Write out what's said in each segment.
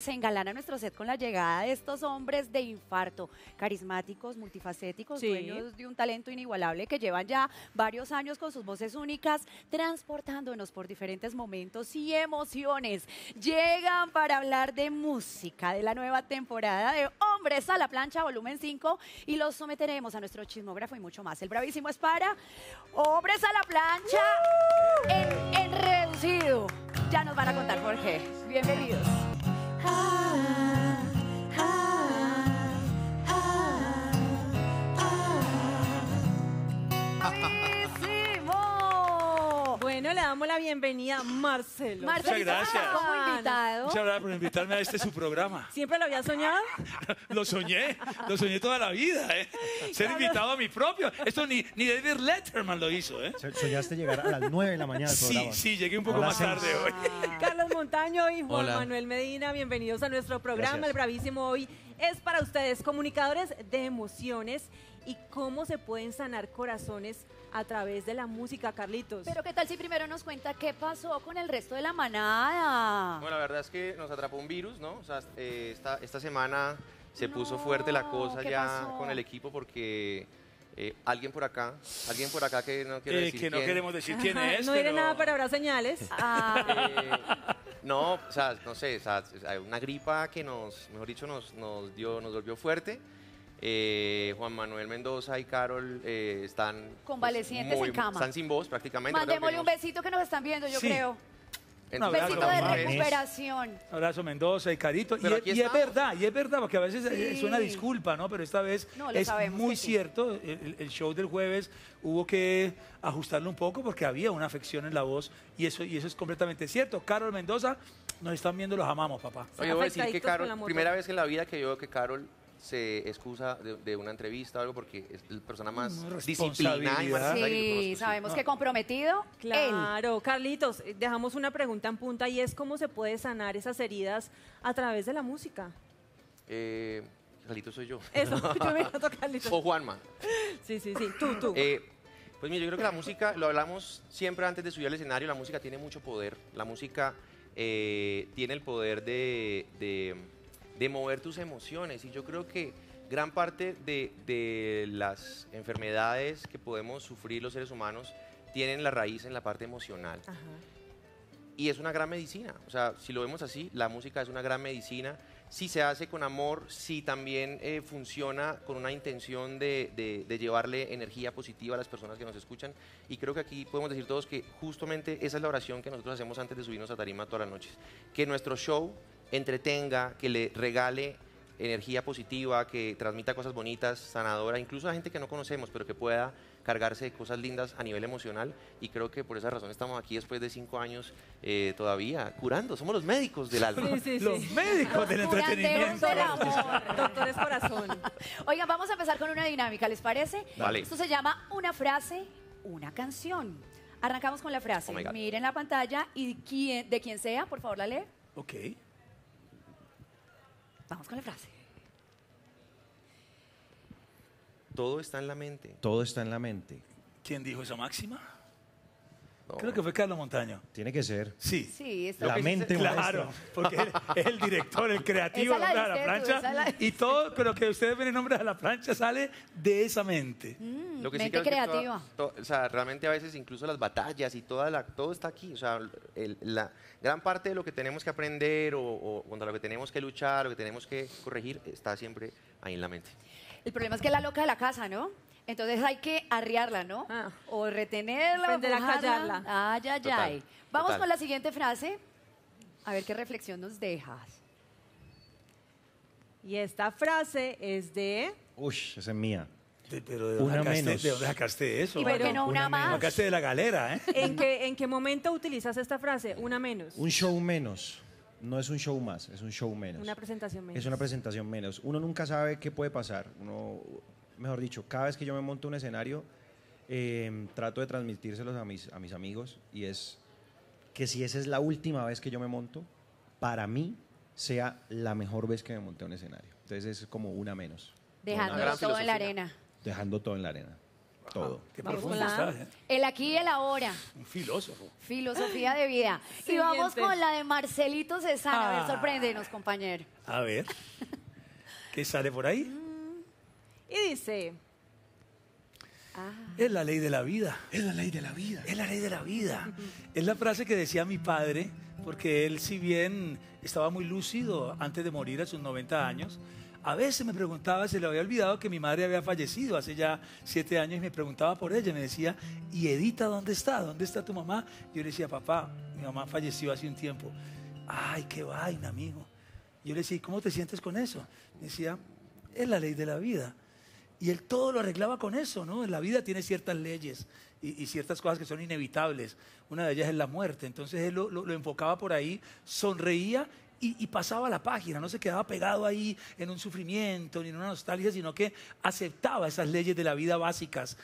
Se engalana nuestro set con la llegada de estos hombres de infarto, carismáticos, multifacéticos, dueños de un talento inigualable que llevan ya varios años con sus voces únicas, transportándonos por diferentes momentos y emociones. Llegan para hablar de música, de la nueva temporada de Hombres a la Plancha, volumen 5, y los someteremos a nuestro chismógrafo y mucho más. El bravísimo es para Hombres a la Plancha en reducido. Ya nos van a contar por qué. Bienvenidos. Bueno, le damos la bienvenida a Marcelo. Muchas gracias. Como invitado. Muchas gracias por invitarme a su programa. ¿Siempre lo había soñado? Lo soñé toda la vida, ¿eh? Ser invitado a mi propio. Esto ni David Letterman lo hizo, ¿eh? Soñaste llegar a las 9 de la mañana del programa. Sí, llegué un poco más tarde hoy. Carlos Montaño y Juan Manuel Medina, bienvenidos a nuestro programa. Gracias. El bravísimo hoy es para ustedes, comunicadores de emociones y cómo se pueden sanar corazones a través de la música, Carlitos. Pero qué tal si primero nos cuenta qué pasó con el resto de la manada. Bueno, la verdad es que nos atrapó un virus, ¿no? O sea, esta semana se puso fuerte la cosa ya con el equipo porque... alguien por acá que no quiero decir que no queremos decir quién es. No diré nada, pero habrá señales. No, o sea, no sé, o sea, una gripa que nos, mejor dicho, nos volvió fuerte. Juan Manuel Mendoza y Carol están convalecientes, pues, en cama. Están sin voz prácticamente. Mandémosle un besito que nos están viendo, yo creo. Entonces, un besito de recuperación. Abrazo Mendoza y Carito. Y es verdad, porque a veces suena disculpa, ¿no? Pero esta vez no, es muy cierto. Sí. El show del jueves hubo que ajustarlo un poco porque había una afección en la voz y eso es completamente cierto. Carol Mendoza, nos están viendo, los amamos, papá. Oye, yo voy a decir que Carol, primera vez en la vida que yo veo que Carol se excusa de una entrevista o algo porque es la persona más disciplinada y más... Sí, sabemos que comprometido. Claro, él. Carlitos, dejamos una pregunta en punta y es cómo se puede sanar esas heridas a través de la música. Carlitos soy yo. Eso, yo me llamo Carlitos. O Juanma. Sí, tú. Pues mira, yo creo que la música, lo hablamos siempre antes de subir al escenario, la música tiene mucho poder. La música tiene el poder de mover tus emociones, y yo creo que gran parte de las enfermedades que podemos sufrir los seres humanos tienen la raíz en la parte emocional. Ajá. Y es una gran medicina, o sea, si lo vemos así, la música es una gran medicina, si se hace con amor, si también funciona con una intención de llevarle energía positiva a las personas que nos escuchan, y creo que aquí podemos decir todos que justamente esa es la oración que nosotros hacemos antes de subirnos a tarima todas las noches, que nuestro show entretenga, que le regale energía positiva, que transmita cosas bonitas, sanadoras, incluso a gente que no conocemos, pero que pueda cargarse de cosas lindas a nivel emocional, y creo que por esa razón estamos aquí después de 5 años todavía curando, somos los médicos del alma. Sí. Los médicos del entretenimiento. Del amor. Doctores corazón. Oigan, vamos a empezar con una dinámica, ¿les parece? Vale. Esto se llama una frase, una canción. Arrancamos con la frase. Oh, miren la pantalla y de quien sea, por favor la lee. Ok. Vamos con la frase. Todo está en la mente. Todo está en la mente. ¿Quién dijo esa máxima? No. Creo que fue Carlos Montaño. Tiene que ser. Sí. La mente. Claro, porque es el director, el creativo de la plancha. Y todo, pero que ustedes ven el nombre de la plancha sale de esa mente. Lo que mente sí creativa. Que o sea, realmente a veces incluso las batallas y todo está aquí. O sea, la gran parte de lo que tenemos que aprender o contra lo que tenemos que luchar, lo que tenemos que corregir, está siempre ahí en la mente. El problema es que es la loca de la casa, ¿no? Entonces hay que arriarla, ¿no? O retenerla, aprender a callarla. Ay. Vamos con la siguiente frase. A ver qué reflexión nos dejas. Y esta frase es de... Uy, esa es mía. Pero ¿de dónde sacaste eso? ¿Y por qué no una más? Sacaste de la galera, ¿eh? ¿En qué momento utilizas esta frase? Una menos. Un show menos. No es un show más, es un show menos. Una presentación menos. Es una presentación menos. Uno nunca sabe qué puede pasar. Uno... Mejor dicho, cada vez que yo me monto un escenario, trato de transmitírselos a mis amigos, y es que si esa es la última vez que yo me monto, para mí sea la mejor vez que me monté un escenario. Entonces es como una menos. Dejando todo en la arena. Dejando todo en la arena. Todo. Qué profundo estás, ¿eh? El aquí y el ahora. Un filósofo. Filosofía de vida. Sí, y vamos con la de Marcelito Cezán. A ver, sorpréndenos, compañero. A ver. ¿Qué sale por ahí? Y dice... Es la ley de la vida. Es la ley de la vida. Es la ley de la vida. Es la frase que decía mi padre, porque él, si bien estaba muy lúcido antes de morir a sus 90 años, a veces me preguntaba, se le había olvidado que mi madre había fallecido hace ya 7 años y me preguntaba por ella. Me decía, ¿y Edita dónde está? ¿Dónde está tu mamá? Yo le decía, papá, mi mamá falleció hace un tiempo. Ay, qué vaina, mijo. Yo le decía, ¿cómo te sientes con eso? Me decía, es la ley de la vida. Y él todo lo arreglaba con eso, ¿no? En la vida tiene ciertas leyes y ciertas cosas que son inevitables. Una de ellas es la muerte. Entonces él lo enfocaba por ahí, sonreía y pasaba la página. No se quedaba pegado ahí en un sufrimiento ni en una nostalgia, sino que aceptaba esas leyes de la vida básicas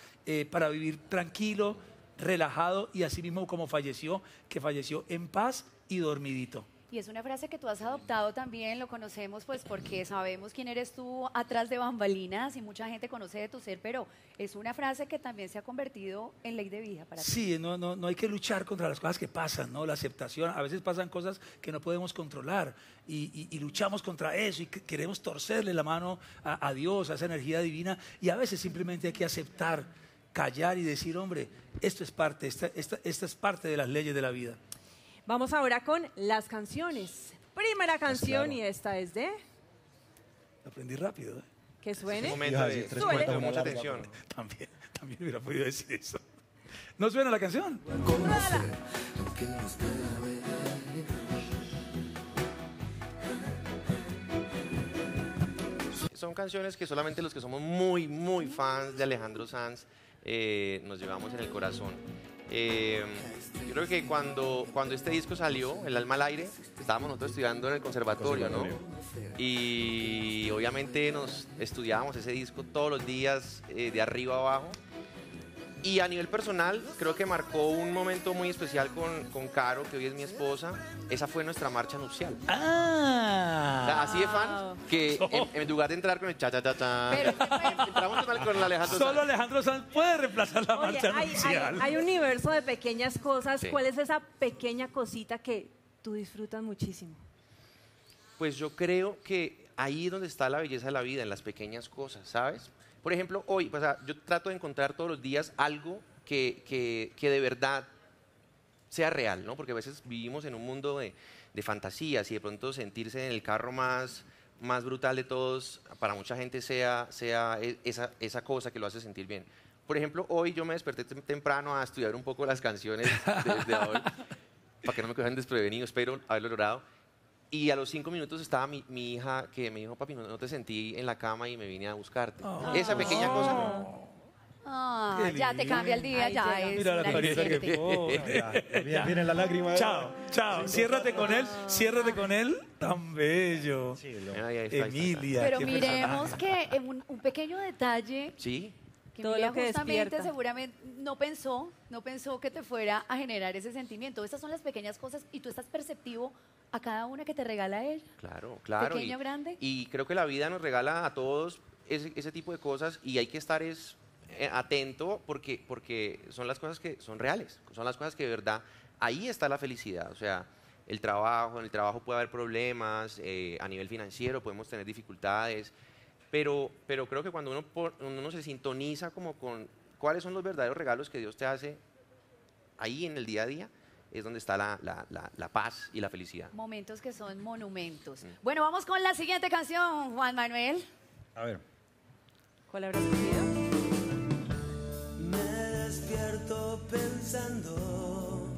para vivir tranquilo, relajado y así mismo como falleció, que falleció en paz y dormidito. Y es una frase que tú has adoptado también, lo conocemos pues porque sabemos quién eres tú atrás de bambalinas y mucha gente conoce de tu ser, pero es una frase que también se ha convertido en ley de vida para ti. Sí, no hay que luchar contra las cosas que pasan, ¿no? La aceptación, a veces pasan cosas que no podemos controlar y luchamos contra eso y queremos torcerle la mano a Dios, a esa energía divina, y a veces simplemente hay que aceptar, callar y decir, hombre, esto es parte, esta es parte de las leyes de la vida. Vamos ahora con las canciones. Primera canción, pues claro. Y esta es de... Aprendí rápido, ¿eh? Que suene. Suele. Mucha atención. También hubiera podido decir eso. ¿No suena la canción? ¡Cómala! Son canciones que solamente los que somos muy, muy fans de Alejandro Sanz nos llevamos en el corazón. Yo creo que cuando este disco salió, El alma al aire, estábamos nosotros estudiando en el conservatorio, ¿no? Y obviamente nos estudiábamos ese disco todos los días, de arriba a abajo. Y a nivel personal, creo que marcó un momento muy especial con Caro, que hoy es mi esposa. Esa fue nuestra marcha nupcial. ¡Ah! O sea, así de fan, que en lugar de entrar con el cha-cha-cha-cha, entramos con la Alejandro Sanz. Solo Alejandro Sanz puede reemplazar la marcha nupcial. Hay un universo de pequeñas cosas. Sí. ¿Cuál es esa pequeña cosita que tú disfrutas muchísimo? Pues yo creo que ahí es donde está la belleza de la vida, en las pequeñas cosas, ¿sabes? Por ejemplo, hoy, o sea, yo trato de encontrar todos los días algo que de verdad sea real, ¿no? Porque a veces vivimos en un mundo de fantasías y de pronto sentirse en el carro más brutal de todos, para mucha gente sea esa cosa que lo hace sentir bien. Por ejemplo, hoy yo me desperté temprano a estudiar un poco las canciones desde ahora, para que no me cojan desprevenido, espero haberlo logrado. Y a los 5 minutos estaba mi hija que me dijo, papi, no te sentí en la cama y me vine a buscarte. Oh. Esa pequeña cosa. Ya te cambia el día, ay, ya es. Mira la carita que viene la lágrima. Chao. Ciérrate con él. Tan bello. Sí, está, Emilia. Pero miremos que un pequeño detalle. Sí. Que todo lo que justamente despierta. Seguramente no pensó que te fuera a generar ese sentimiento. Esas son las pequeñas cosas y tú estás perceptivo a cada una que te regala él. Claro. Pequeño, grande. Y creo que la vida nos regala a todos ese tipo de cosas y hay que estar atento porque son las cosas que son reales, son las cosas que de verdad, ahí está la felicidad. O sea, en el trabajo puede haber problemas, a nivel financiero podemos tener dificultades, pero creo que cuando uno se sintoniza como con cuáles son los verdaderos regalos que Dios te hace ahí en el día a día, es donde está la paz y la felicidad. Momentos que son monumentos. Bueno, vamos con la siguiente canción, Juan Manuel. A ver. ¿Cuál habrás escogido? Me despierto pensando...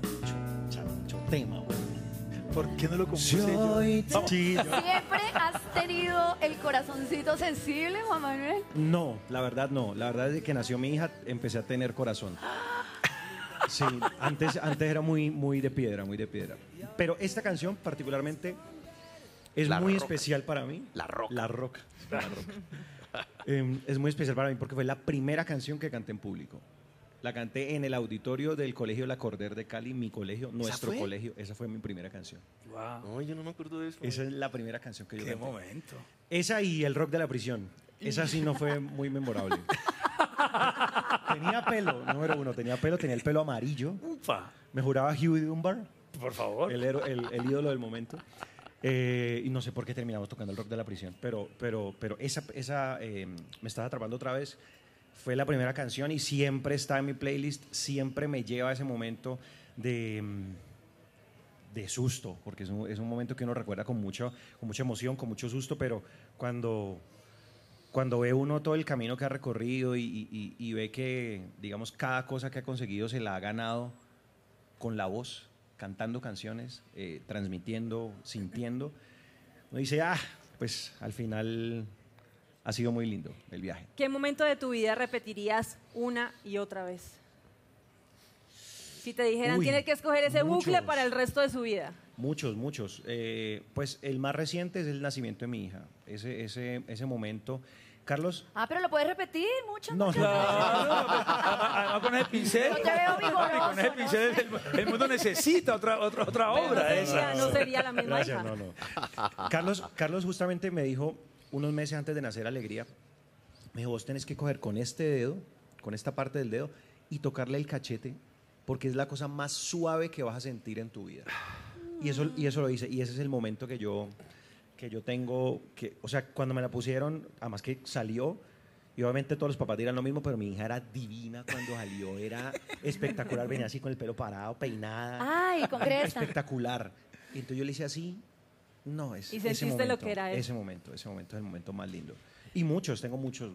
tema, güey. ¿Por qué no lo compuse yo? ¿Siempre has tenido el corazoncito sensible, Juan Manuel? No, la verdad no. La verdad es que nació mi hija, empecé a tener corazón. Sí, antes era muy de piedra, muy de piedra. Pero esta canción particularmente es muy especial para mí. La Roca. Es muy especial para mí porque fue la primera canción que canté en público. La canté en el auditorio del Colegio La Corder de Cali, mi colegio, nuestro colegio. Esa fue mi primera canción. Wow. No, yo no me acuerdo de eso. Esa es la primera canción que yo canté. ¡Qué momento! Esa y El rock de la prisión. Esa sí no fue muy memorable. Tenía pelo, número uno, tenía pelo, tenía el pelo amarillo. Ufa. Me juraba Huey Dunbar. Por favor. El ídolo del momento. Y no sé por qué terminamos tocando el rock de la prisión, pero esa me estaba atrapando otra vez. Fue la primera canción y siempre está en mi playlist, siempre me lleva a ese momento de susto, porque es un momento que uno recuerda con mucha emoción, con mucho susto, pero cuando ve uno todo el camino que ha recorrido y ve que, digamos, cada cosa que ha conseguido se la ha ganado con la voz, cantando canciones, transmitiendo, sintiendo, uno dice, pues al final... Ha sido muy lindo el viaje. ¿Qué momento de tu vida repetirías una y otra vez? Si te dijeran, tienes que escoger ese bucle para el resto de su vida. Muchos. Pues el más reciente es el nacimiento de mi hija. Ese momento... Carlos. Pero lo puedes repetir muchas veces. Además con ese pincel. No te veo vigoroso. Con ese pincel el mundo necesita otra obra. No sería la misma. Gracias, hija. No. Carlos justamente me dijo... Unos meses antes de nacer Alegría, me dijo, vos tenés que coger con este dedo, con esta parte del dedo, y tocarle el cachete, porque es la cosa más suave que vas a sentir en tu vida. Y eso lo hice, y ese es el momento que yo tengo, o sea, cuando me la pusieron, además que salió, y obviamente todos los papás dirán lo mismo, pero mi hija era divina cuando salió, era espectacular, venía así con el pelo parado, peinada. ¡Ay, concreta! Espectacular. Y entonces yo le hice así. No, es, y sentiste momento, lo que era eso. Ese momento es el momento más lindo. Y tengo muchos.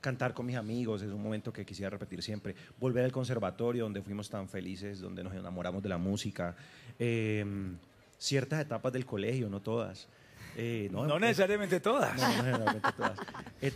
Cantar con mis amigos es un momento que quisiera repetir siempre. Volver al conservatorio donde fuimos tan felices, donde nos enamoramos de la música. Ciertas etapas del colegio, no todas. No necesariamente todas. No necesariamente todas.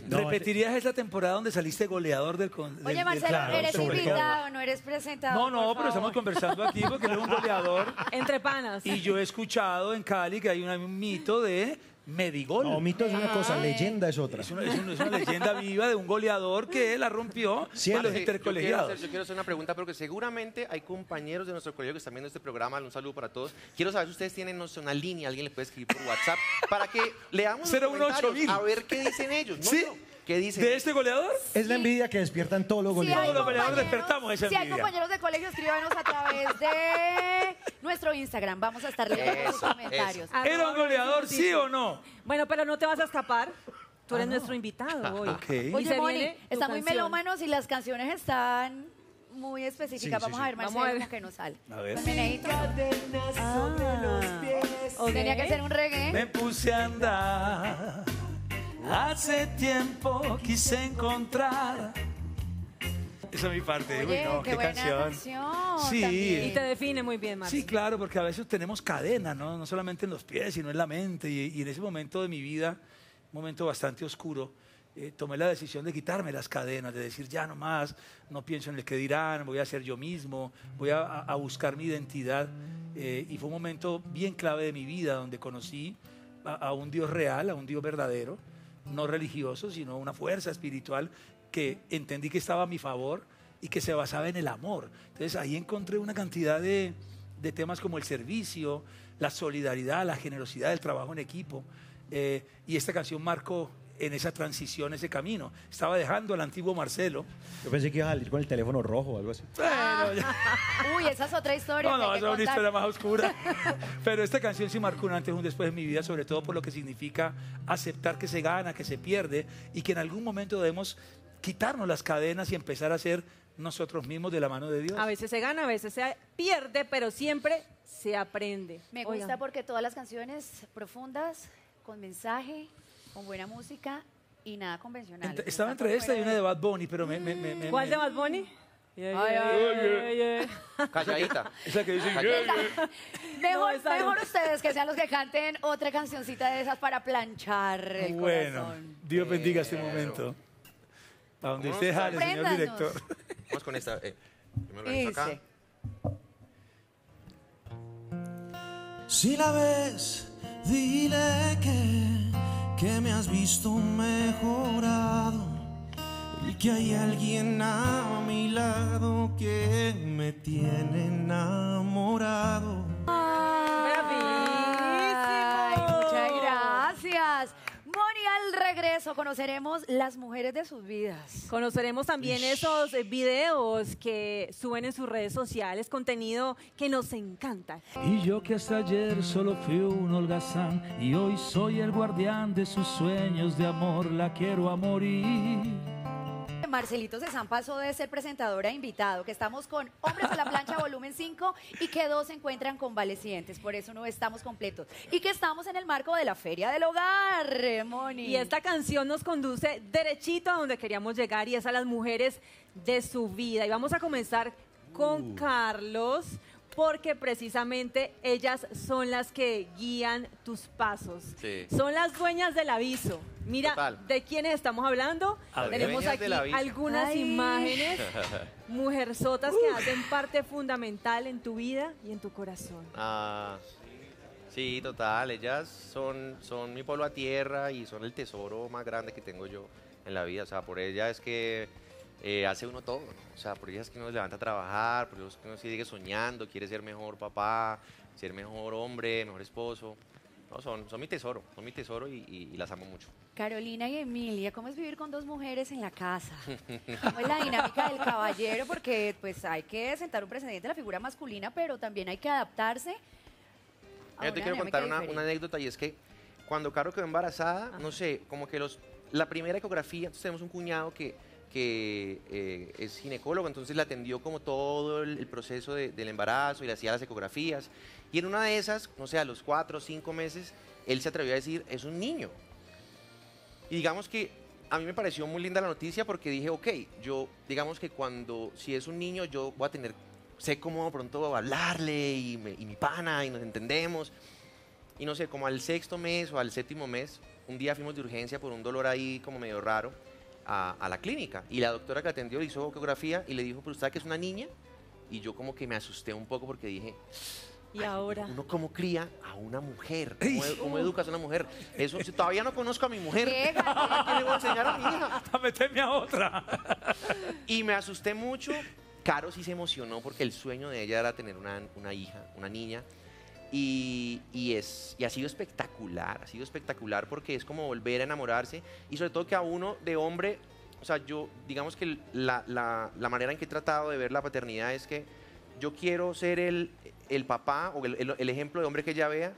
¿Repetirías esa temporada donde saliste goleador del... Oye, Marcelo, claro, ¿eres invitado, no eres presentador? No, pero estamos conversando aquí porque eres un goleador. Entre panas. Y yo he escuchado en Cali que hay un mito de medigol. No, mito es una cosa, leyenda es otra. Es una leyenda viva de un goleador que la rompió en los intercolegiados. Yo quiero hacer una pregunta, pero que seguramente hay compañeros de nuestro colegio que están viendo este programa. Un saludo para todos. Quiero saber si ustedes tienen una línea, alguien les puede escribir por WhatsApp para que leamos los comentarios a ver qué dicen ellos. ¿Sí? ¿Qué dicen? ¿De este goleador? Sí. Es la envidia que despiertan todos los goleadores. Todos los goleadores despertamos esa envidia. Si hay compañeros de colegio, escríbanos a través de nuestro Instagram. Vamos a estar leyendo los comentarios. Eso. ¿Era un goleador, sí o no? Bueno, pero no te vas a escapar. Tú eres nuestro invitado hoy. Okay. Oye, Moni, están muy melómanos y las canciones están muy específicas. Sí, vamos a ver, Marcelo, como que nos sale. A ver. Tenía que ser un reggae. Me puse a andar. Hace tiempo quise encontrar. Esa es mi parte. Oye, qué buena canción. Sí. También. Y te define muy bien, Marcelo. Sí, claro, porque a veces tenemos cadena, ¿no? No solamente en los pies, sino en la mente. Y en ese momento de mi vida, un momento bastante oscuro, tomé la decisión de quitarme las cadenas, de decir ya no más, no pienso en el que dirán, voy a ser yo mismo, voy a buscar mi identidad. Y fue un momento bien clave de mi vida, donde conocí a un Dios real, a un Dios verdadero. No religioso, sino una fuerza espiritual que entendí que estaba a mi favor y que se basaba en el amor. Entonces ahí encontré una cantidad de temas como el servicio, la solidaridad, la generosidad, el trabajo en equipo. Y esta canción marcó en esa transición, ese camino. Estaba dejando al antiguo Marcelo. Yo pensé que iba a salir con el teléfono rojo o algo así. Uy, esa es otra historia. No, esa es una historia más oscura. Pero esta canción sí marcó un antes y un después en mi vida, sobre todo por lo que significa aceptar que se gana, que se pierde y que en algún momento debemos quitarnos las cadenas y empezar a ser nosotros mismos de la mano de Dios. A veces se gana, a veces se pierde, pero siempre se aprende. Me gusta porque todas las canciones profundas, con mensaje... Con buena música y nada convencional. Estaba entre esta y una de Bad Bunny, pero me ¿Cuál de Bad Bunny? Calladita. Esa que dice... Mejor ustedes que sean los que canten otra cancioncita de esas para planchar el corazón. Dios bendiga este momento. Para donde usted jale, señor director. Vamos con esta. Yo me lo he hecho acá. Si la ves, dile que me has visto mejorado y que hay alguien a mi lado que me tiene enamorado. ¡Bravísimo! Muchas gracias. Moni, al regreso regreso conoceremos las mujeres de sus vidas. Conoceremos también esos videos que suben en sus redes sociales, contenido que nos encanta. Y yo que hasta ayer solo fui un holgazán y hoy soy el guardián de sus sueños de amor, la quiero a morir. Marcelito Cezán pasó de ser presentadora a invitado, que estamos con Hombres a la Plancha volumen 5 y que dos se encuentran convalecientes, por eso no estamos completos. Y que estamos en el marco de la Feria del Hogar, Moni. Y esta canción nos conduce derechito a donde queríamos llegar y es a las mujeres de su vida. Y vamos a comenzar con Carlos, porque precisamente ellas son las que guían tus pasos. Sí. Son las dueñas del aviso. Mira, total, ¿de quiénes estamos hablando? Tenemos aquí algunas imágenes, mujerzotas que hacen parte fundamental en tu vida y en tu corazón. Ah, sí, total, ellas son mi polvo a tierra y son el tesoro más grande que tengo yo en la vida. O sea, por ellas es que... hace uno todo, ¿no? O sea, por ellas que uno se levanta a trabajar, por ellas que uno sigue soñando, quiere ser mejor papá, ser mejor hombre, mejor esposo. No, son mi tesoro y las amo mucho. Carolina y Emilia, ¿cómo es vivir con dos mujeres en la casa? ¿Cómo es la dinámica del caballero? Porque pues hay que sentar un precedente a la figura masculina, pero también hay que adaptarse. Yo te quiero contar una anécdota, y es que cuando Caro quedó embarazada, ajá, no sé, como que la primera ecografía, entonces tenemos un cuñado que es ginecólogo, entonces la atendió como todo el proceso del embarazo y le hacía las ecografías, y en una de esas, no sé, a los 4 o 5 meses, él se atrevió a decir, es un niño. Y digamos que a mí me pareció muy linda la noticia, porque dije, ok, yo digamos que cuando, si es un niño, yo voy a tener, sé cómo pronto hablarle y mi pana, y nos entendemos. Y no sé, como al 6.º mes o al 7.º mes, un día fuimos de urgencia por un dolor ahí como medio raro a la clínica, y la doctora que atendió le hizo ecografía y le dijo, pero usted que es una niña, y yo como que me asusté un poco porque dije, ¿y ahora? Uno cómo cría a una mujer, cómo educas a una mujer, eso, si todavía no conozco a mi mujer, ¿qué le voy a enseñar a mi hija? A meterme a otra. Y me asusté mucho. Caro sí se emocionó porque el sueño de ella era tener una hija, una niña, y ha sido espectacular, porque es como volver a enamorarse, y sobre todo que a uno de hombre, o sea, yo digamos que la manera en que he tratado de ver la paternidad es que yo quiero ser el papá o el ejemplo de hombre que ella vea,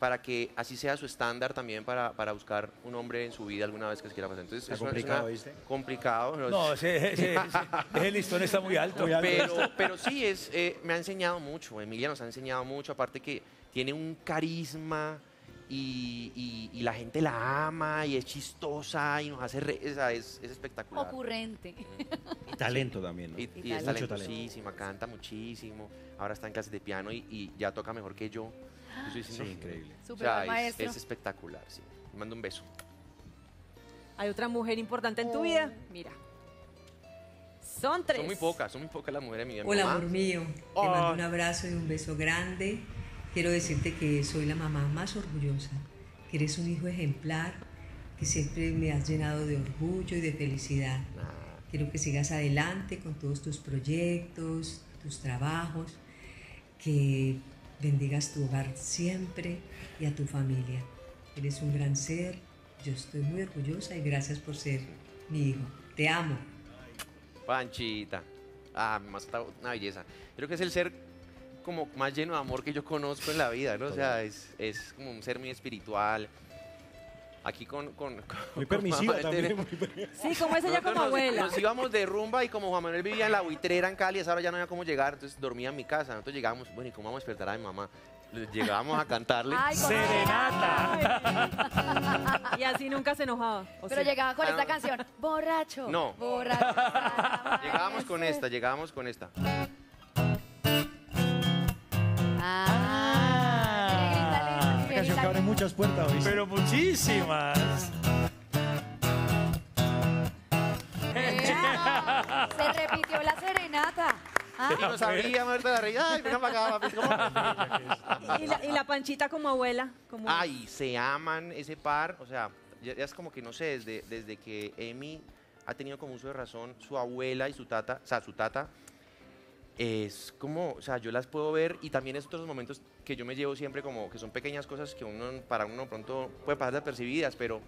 para que así sea su estándar también para buscar un hombre en su vida alguna vez que se quiera pasar. Entonces, es complicado, ¿viste? Complicado. No, el listón está muy alto. Pero sí, me ha enseñado mucho, Emilia nos ha enseñado mucho, aparte que tiene un carisma y la gente la ama y es chistosa y nos hace es espectacular. Ocurrente. Y talento también, ¿no? Y es talentosísima, canta muchísimo, ahora está en clases de piano y ya toca mejor que yo. Sí, increíble. Super, o sea, es espectacular, sí. Me mando un beso. ¿Hay otra mujer importante en tu vida? Mira. Son 3. Son muy pocas las mujeres de mi vida. Hola, amor mío. Te mando un abrazo y un beso grande. Quiero decirte que soy la mamá más orgullosa, que eres un hijo ejemplar, que siempre me has llenado de orgullo y de felicidad. Quiero que sigas adelante con todos tus proyectos, tus trabajos, que bendigas tu hogar siempre y a tu familia. Eres un gran ser, yo estoy muy orgullosa y gracias por ser mi hijo. Te amo. Panchita, más una belleza. Creo que es el ser como más lleno de amor que yo conozco en la vida, ¿no? O sea, es como un ser muy espiritual. Aquí con muy permisiva también. Sí, como es ella como abuela. Nos íbamos de rumba y como Juan Manuel vivía en la buitrera en Cali, a esa hora ya no había cómo llegar, entonces dormía en mi casa. Nosotros llegábamos, bueno, ¿y cómo vamos a despertar a mi mamá? Llegábamos a cantarle serenata. Y así nunca se enojaba. Pero llegaba con esta canción, borracho. No. Borracho. Llegábamos con esta. Que abre muchas puertas hoy. Pero muchísimas. Se repitió la serenata. Ay, no sabía, Marta de Reyes. Ay, mira para acá, papi. ¿Y la Panchita como abuela? ¿Cómo? Ay, se aman ese par. O sea, ya es como que, no sé, desde que Emi ha tenido como uso de razón, su abuela y su tata, o sea, su tata, es como, o sea, yo las puedo ver, y también es otros momentos que yo me llevo siempre, como que son pequeñas cosas que uno, para uno pronto puede pasar desapercibidas, pero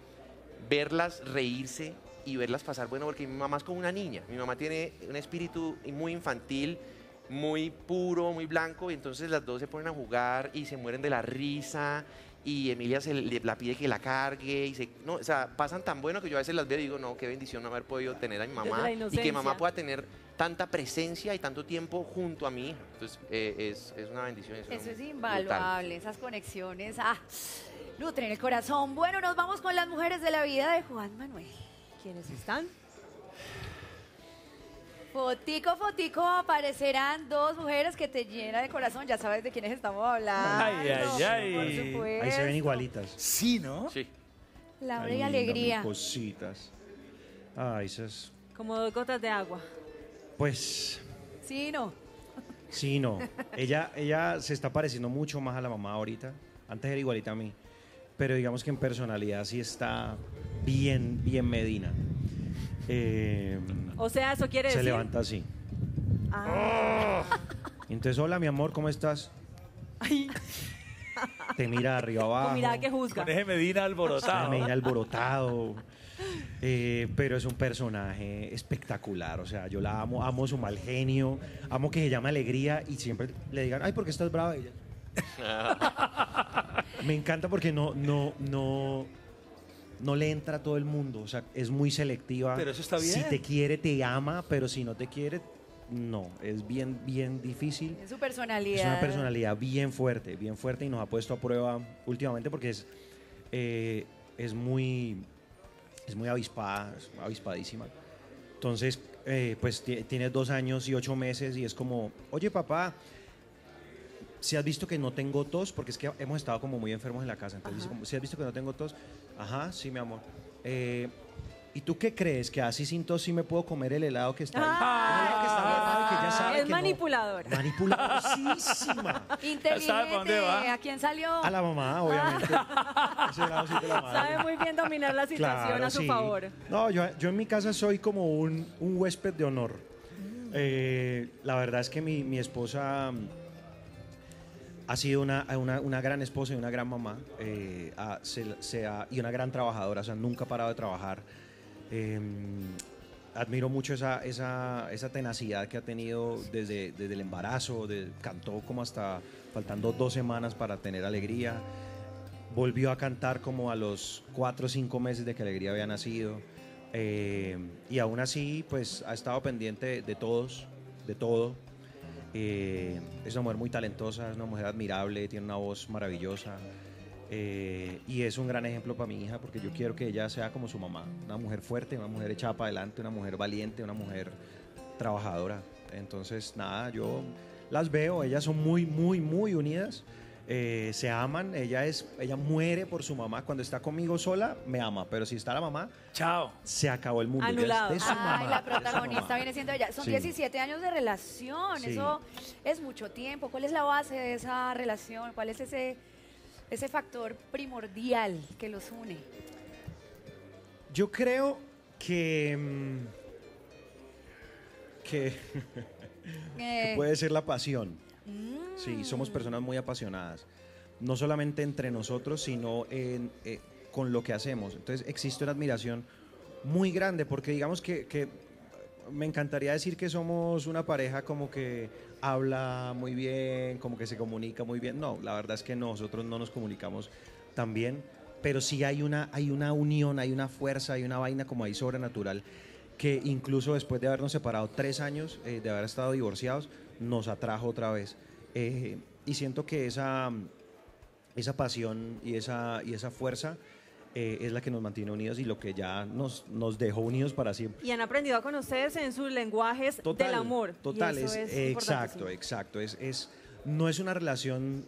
verlas reírse y verlas pasar bueno, porque mi mamá es como una niña, mi mamá tiene un espíritu muy infantil, muy puro, muy blanco, y entonces las dos se ponen a jugar y se mueren de la risa, y Emilia se la pide que la cargue, y no, o sea, pasan tan bueno que yo a veces las veo y digo, no, qué bendición haber podido tener a mi mamá, y que mamá pueda tener tanta presencia y tanto tiempo junto a mi hija. Entonces, es una bendición. Eso es invaluable, esas conexiones, nutren el corazón. Bueno, nos vamos con las mujeres de la vida de Juan Manuel. ¿Quiénes están? Fotico, fotico, aparecerán dos mujeres que te llenan de corazón. Ya sabes de quiénes estamos hablando. Ay, ay, ay. Por supuesto. Ahí se ven igualitas. Sí, ¿no? Sí. Laura y Alegría. Cositas. Ay, esas. Como dos gotas de agua. Pues. Sí, no. Sí, no. Ella se está pareciendo mucho más a la mamá ahorita. Antes era igualita a mí. Pero digamos que en personalidad sí está bien, bien Medina. O sea, eso quiere decir. Se levanta así. Ah. Entonces, hola, mi amor, ¿cómo estás? Ay. Te mira arriba abajo. Con mirada que juzga. Con Medina alborotado. Medina alborotado. Pero es un personaje espectacular. O sea, yo la amo, amo su mal genio, amo que se llame Alegría y siempre le digan, ay, ¿por qué estás brava? Y ella... Me encanta porque no le entra a todo el mundo, o sea, es muy selectiva. Pero eso está bien. Si te quiere, te ama, pero si no te quiere, no. Es bien, bien difícil. Es su personalidad. Es una personalidad bien fuerte y nos ha puesto a prueba últimamente porque es muy avispada, es avispadísima. Entonces, pues tiene 2 años y 8 meses y es como, oye, papá, si has visto que no tengo tos, porque es que hemos estado como muy enfermos en la casa, entonces dice, si has visto que no tengo tos, ajá, sí, mi amor. ¿Y tú qué crees? ¿Que así sin tos sí me puedo comer el helado que está ahí? Es manipulador. Manipuladosísima. Inteligente. ¿A quién salió? A la mamá, obviamente. Ese helado sí te la madre. Sabe muy bien dominar la situación, claro, a su favor. No, yo en mi casa soy como un huésped de honor. La verdad es que mi esposa... Ha sido una gran esposa y una gran mamá y una gran trabajadora, o sea, nunca ha parado de trabajar. Admiro mucho esa tenacidad que ha tenido desde el embarazo, cantó como hasta faltando 2 semanas para tener Alegría, volvió a cantar como a los 4 o 5 meses de que Alegría había nacido y aún así pues ha estado pendiente de todos, de todo. Es una mujer muy talentosa, es una mujer admirable, tiene una voz maravillosa y es un gran ejemplo para mi hija porque yo quiero que ella sea como su mamá, una mujer fuerte, una mujer echada para adelante, una mujer valiente, una mujer trabajadora. Entonces nada, yo las veo, ellas son muy, muy, muy unidas, se aman, ella muere por su mamá, cuando está conmigo sola me ama, pero si está la mamá, chao, se acabó el mundo. Anulado. Ay, la protagonista viene siendo ella. Son 17 años de relación, eso es mucho tiempo. ¿Cuál es la base de esa relación? ¿Cuál es ese factor primordial que los une? Yo creo que puede ser la pasión. Sí, somos personas muy apasionadas, no solamente entre nosotros, sino con lo que hacemos. Entonces existe una admiración muy grande, porque digamos que me encantaría decir que somos una pareja como que habla muy bien, como que se comunica muy bien. No, la verdad es que nosotros no nos comunicamos tan bien, pero sí hay una unión, hay una fuerza, hay una vaina como ahí sobrenatural, que incluso después de habernos separado 3 años, de haber estado divorciados, nos atrajo otra vez. Y siento que esa pasión y esa fuerza es la que nos mantiene unidos y lo que ya nos dejó unidos para siempre. Y han aprendido a conocerse en sus lenguajes del amor. Total, exacto. No es una relación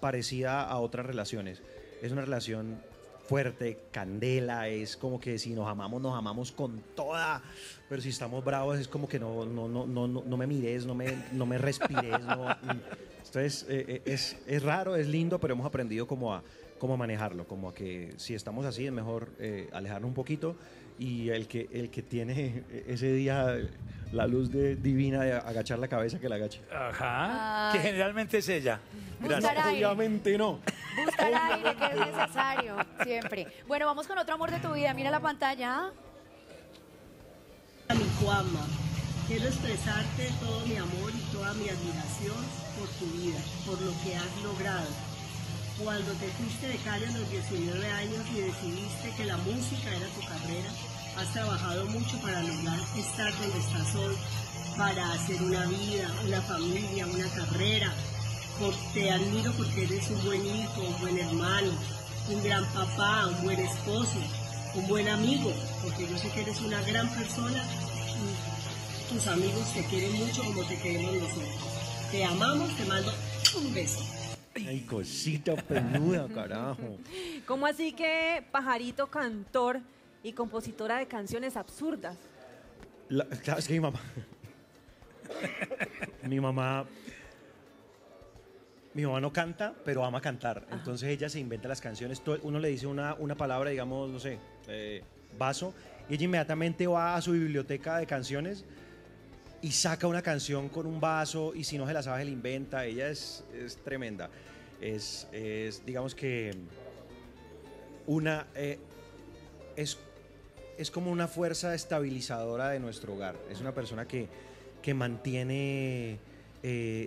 parecida a otras relaciones, es una relación fuerte, candela, es como que si nos amamos con toda, pero si estamos bravos es como que no me mires, no me respires. Entonces es raro, es lindo, pero hemos aprendido como a cómo manejarlo, como a que si estamos así es mejor alejarnos un poquito, y el que tiene ese día la luz divina de agachar la cabeza, que la agache. Ajá, que generalmente es ella. Buscar aire. Obviamente no. Buscar aire, que es necesario, siempre. Bueno, vamos con otro amor de tu vida, mira la pantalla. A mi Juanma, quiero expresarte todo mi amor y toda mi admiración por tu vida, por lo que has logrado. Cuando te fuiste de Cali a los 19 años y decidiste que la música era tu carrera, has trabajado mucho para lograr estar donde estás hoy, para hacer una vida, una familia, una carrera. Te admiro porque eres un buen hijo, un buen hermano, un gran papá, un buen esposo, un buen amigo, porque yo sé que eres una gran persona y tus amigos te quieren mucho como te queremos nosotros. Te amamos, te mando un beso. Ay, cosita peluda, carajo. ¿Cómo así que pajarito, cantor y compositora de canciones absurdas? Es que mi mamá... Mi mamá no canta, pero ama cantar. Ajá. Entonces ella se inventa las canciones. Uno le dice una palabra, digamos, no sé, vaso, y ella inmediatamente va a su biblioteca de canciones y saca una canción con un vaso, y si no se la sabe, se la inventa. Ella es tremenda. Es digamos que, una... es como una fuerza estabilizadora de nuestro hogar. Es una persona que mantiene...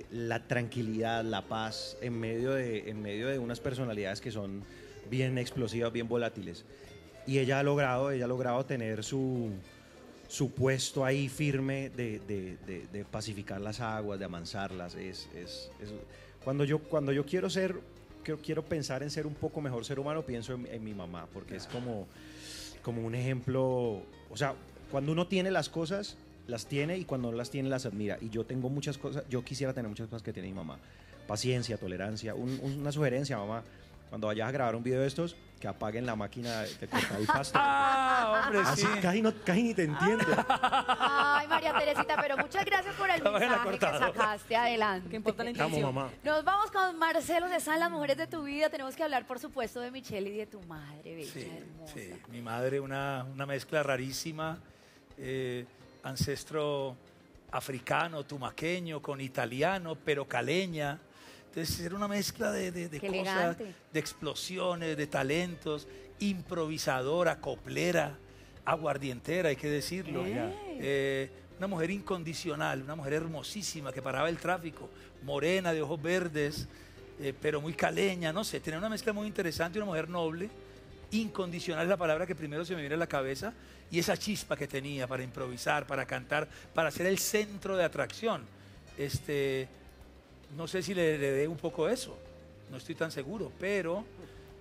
la tranquilidad, la paz, en medio de unas personalidades que son bien explosivas, bien volátiles. Y ella ha logrado tener su puesto ahí firme de pacificar las aguas, de amansarlas. Cuando yo quiero pensar en ser un poco mejor ser humano, pienso en mi mamá, porque es como un ejemplo. O sea, cuando uno tiene las cosas, las tiene, y cuando no las tiene, las admira. Y yo tengo muchas cosas, yo quisiera tener muchas cosas que tiene mi mamá. Paciencia, tolerancia. Una sugerencia, mamá: cuando vayas a grabar un video de estos, que apaguen la máquina de cortar el pasto. ¡Ah, hombre, así sí! Casi ni te entiendo. Ay, María Teresita, pero muchas gracias por el mensaje que sacaste adelante. Qué importante. Estamos, mamá. Nos vamos con Marcelo Cezán, Las Mujeres de tu Vida. Tenemos que hablar, por supuesto, de Michelle y de tu madre, bella, sí, hermosa. Sí, mi madre, una mezcla rarísima. Ancestro africano, tumaqueño, con italiano, pero caleña. Entonces era una mezcla de cosas, elegante, de explosiones, de talentos, improvisadora, coplera, aguardientera, hay que decirlo. Una mujer incondicional, una mujer hermosísima que paraba el tráfico, morena, de ojos verdes, pero muy caleña, no sé, tenía una mezcla muy interesante, una mujer noble. Incondicional es la palabra que primero se me viene a la cabeza, y esa chispa que tenía para improvisar, para cantar, para ser el centro de atracción. No sé si le heredé un poco eso, no estoy tan seguro, pero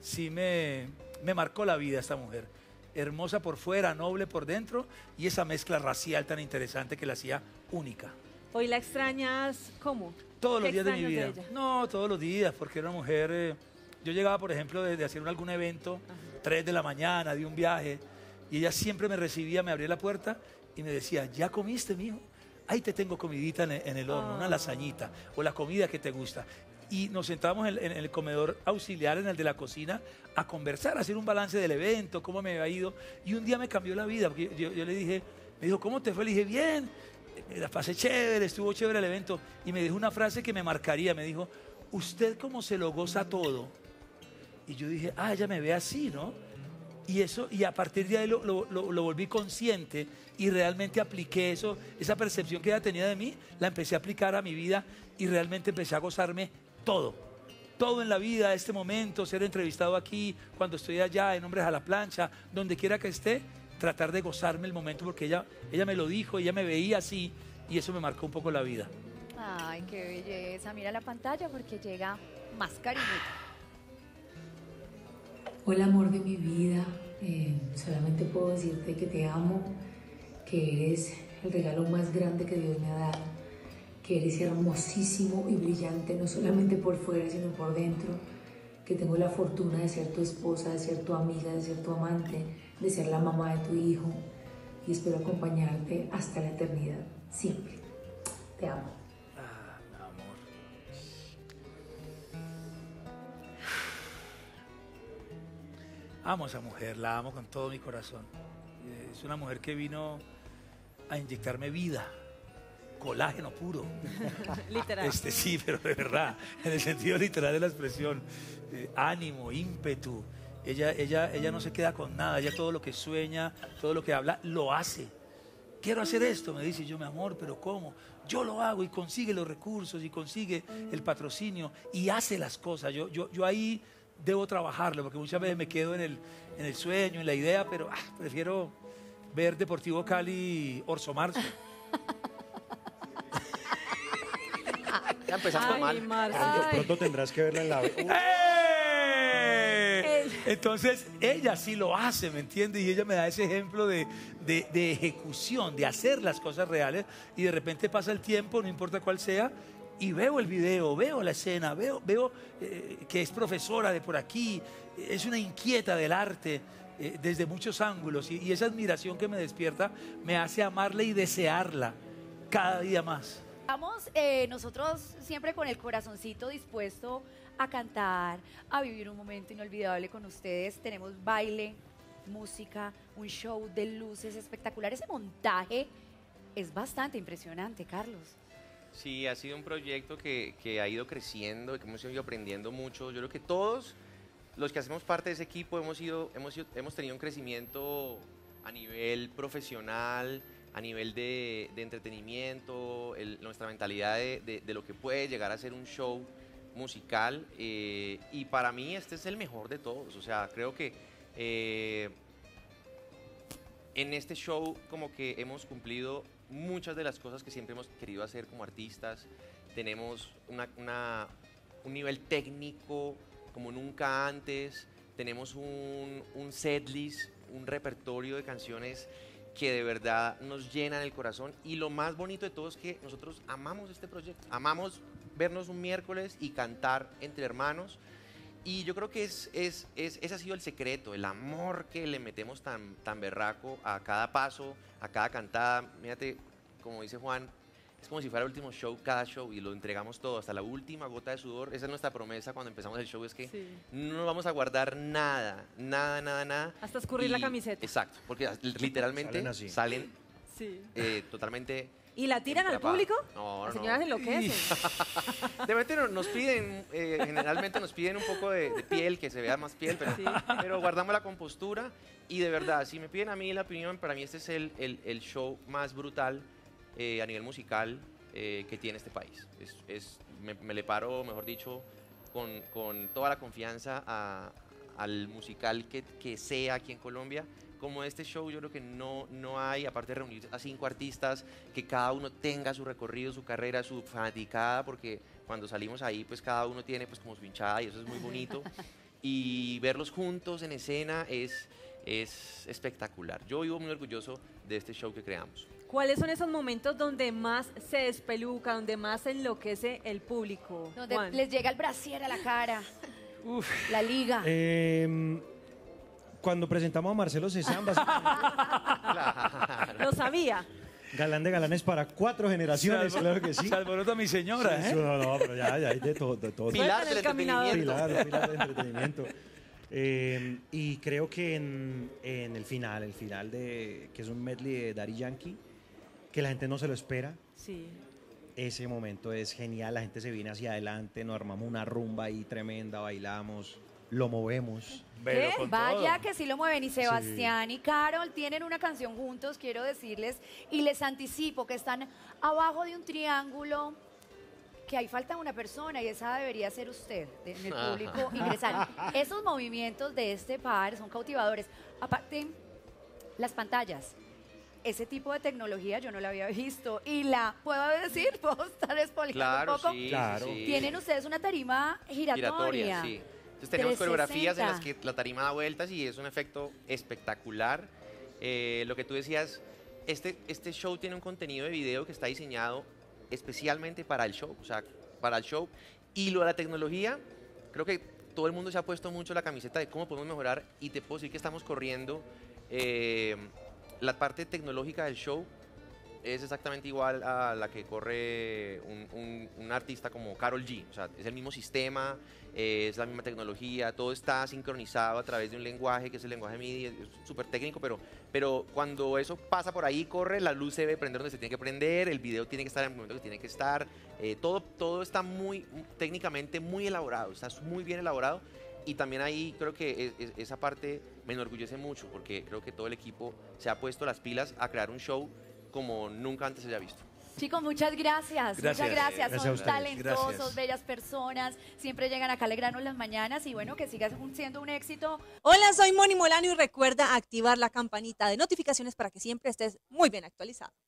sí me marcó la vida esta mujer. Hermosa por fuera, noble por dentro, y esa mezcla racial tan interesante que la hacía única. ¿Hoy la extrañas cómo? Todos los días de mi vida. No, todos los días, porque era una mujer... yo llegaba, por ejemplo, de hacer algún evento, 3 de la mañana, de un viaje, y ella siempre me recibía, me abría la puerta y me decía: ¿ya comiste, mijo? Ahí te tengo comidita en el horno, una lasañita, o la comida que te gusta. Y nos sentábamos en el comedor auxiliar, en el de la cocina, a conversar, a hacer un balance del evento, cómo me había ido. Y un día me cambió la vida, porque yo le dije, me dijo: ¿cómo te fue? Le dije: bien, me la pasé chévere, estuvo chévere el evento. Y me dijo una frase que me marcaría, me dijo: usted cómo se lo goza todo. Y yo dije: ah, ella me ve así, ¿no? Y a partir de ahí lo volví consciente, y realmente apliqué eso, esa percepción que ella tenía de mí, la empecé a aplicar a mi vida, y realmente empecé a gozarme todo. Todo en la vida, este momento, ser entrevistado aquí, cuando estoy allá, en Hombres a la Plancha, donde quiera que esté, tratar de gozarme el momento, porque ella me lo dijo, ella me veía así, y eso me marcó un poco la vida. Ay, qué belleza. Mira la pantalla porque llega más cariñita. Hola, amor de mi vida, solamente puedo decirte que te amo, que eres el regalo más grande que Dios me ha dado, que eres hermosísimo y brillante, no solamente por fuera, sino por dentro, que tengo la fortuna de ser tu esposa, de ser tu amiga, de ser tu amante, de ser la mamá de tu hijo, y espero acompañarte hasta la eternidad, siempre. Te amo. Amo a esa mujer, la amo con todo mi corazón. Es una mujer que vino a inyectarme vida, colágeno puro. Literal. Sí, pero de verdad, en el sentido literal de la expresión. Ánimo, ímpetu. Ella no se queda con nada, ella todo lo que sueña, todo lo que habla, lo hace. Quiero hacer esto, me dice yo, mi amor, pero ¿cómo? Yo lo hago, y consigue los recursos, y consigue el patrocinio, y hace las cosas. Yo ahí debo trabajarlo, porque muchas veces me quedo en el sueño, en la idea, pero prefiero ver Deportivo Cali Orso Marzo. Ya empezamos mal. Pronto tendrás que verla en la... Entonces, ella sí lo hace, ¿me entiende? Y ella me da ese ejemplo de ejecución, de hacer las cosas reales, y de repente pasa el tiempo, no importa cuál sea, y veo el video, veo la escena, veo que es profesora de por aquí, es una inquieta del arte desde muchos ángulos, y esa admiración que me despierta me hace amarla y desearla cada día más. Estamos nosotros siempre con el corazoncito dispuesto a cantar, a vivir un momento inolvidable con ustedes. Tenemos baile, música, un show de luces espectacular. Ese montaje es bastante impresionante, Carlos. Sí, ha sido un proyecto que ha ido creciendo y que hemos ido aprendiendo mucho. Yo creo que todos los que hacemos parte de ese equipo hemos tenido un crecimiento a nivel profesional, a nivel de entretenimiento, nuestra mentalidad de lo que puede llegar a ser un show musical, y para mí este es el mejor de todos. O sea, creo que en este show como que hemos cumplido muchas de las cosas que siempre hemos querido hacer como artistas. Tenemos un nivel técnico como nunca antes, tenemos un setlist, un repertorio de canciones que de verdad nos llenan el corazón, y lo más bonito de todo es que nosotros amamos este proyecto, amamos vernos un miércoles y cantar entre hermanos, y yo creo que ese ha sido el secreto, el amor que le metemos tan berraco a cada paso, a cada cantada. Mírate, como dice Juan, es como si fuera el último show, cada show, y lo entregamos todo, hasta la última gota de sudor. Esa es nuestra promesa cuando empezamos el show, es que sí, no nos vamos a guardar nada. Hasta escurrir la camiseta. Exacto, porque literalmente salen sí, totalmente... ¿Y la tiran al público? No, las señoras enloquecen. De momento nos piden, generalmente nos piden un poco de piel, que se vea más piel, pero, sí, pero guardamos la compostura, y de verdad, si me piden a mí la opinión, para mí este es el show más brutal a nivel musical que tiene este país. Me le paro, mejor dicho, con toda la confianza al musical que sea aquí en Colombia. Como este show, yo creo que no hay, aparte de reunir a 5 artistas, que cada uno tenga su recorrido, su carrera, su fanaticada, porque cuando salimos ahí, pues cada uno tiene pues como su hinchada, y eso es muy bonito. Y verlos juntos en escena es espectacular. Yo vivo muy orgulloso de este show que creamos. ¿Cuáles son esos momentos donde más se despeluca, donde más se enloquece el público? Donde Juan les llega el brasier a la cara. Uf, la liga. Cuando presentamos a Marcelo Cezán, claro, lo sabía. Galán de galanes para 4 generaciones, claro que sí. Se alborota mi señora, sí, ¿eh? No, pero ya hay de todo. Pilar del entretenimiento. Pilar del entretenimiento. Y creo que en el final que es un medley de Daddy Yankee, que la gente no se lo espera. Sí. Ese momento es genial, la gente se viene hacia adelante, nos armamos una rumba ahí tremenda, bailamos, lo movemos. ¿Qué? Vaya que sí lo mueven, y Sebastián sí y Karol tienen una canción juntos, quiero decirles, y les anticipo que están abajo de un triángulo, que ahí falta una persona, y esa debería ser usted, en el público ingresar. Esos movimientos de este par son cautivadores. Aparte, las pantallas, ese tipo de tecnología yo no la había visto, y la puedo decir, puedo estar espoliando, claro, un poco. Sí, claro. Tienen ustedes una tarima giratoria. Sí. Entonces tenemos 360. Coreografías en las que la tarima da vueltas, y es un efecto espectacular. Lo que tú decías, este show tiene un contenido de video que está diseñado especialmente para el show, o sea, para el show. Y lo de la tecnología, creo que todo el mundo se ha puesto mucho la camiseta de cómo podemos mejorar, y te puedo decir que estamos corriendo la parte tecnológica del show es exactamente igual a la que corre un artista como Karol G. O sea, es el mismo sistema, es la misma tecnología, todo está sincronizado a través de un lenguaje que es el lenguaje MIDI, es súper técnico, pero cuando eso pasa por ahí, corre, la luz se debe prender donde se tiene que prender, el video tiene que estar en el momento que tiene que estar, todo está muy técnicamente muy elaborado, está muy bien elaborado. Y también ahí creo que esa parte me enorgullece mucho, porque creo que todo el equipo se ha puesto las pilas a crear un show como nunca antes se haya visto. Chicos, muchas gracias. Muchas gracias. Son talentosos, bellas personas. Siempre llegan acá a alegrarnos las mañanas y bueno, que sigas siendo un éxito. Hola, soy Mónica Molano y recuerda activar la campanita de notificaciones para que siempre estés muy bien actualizado.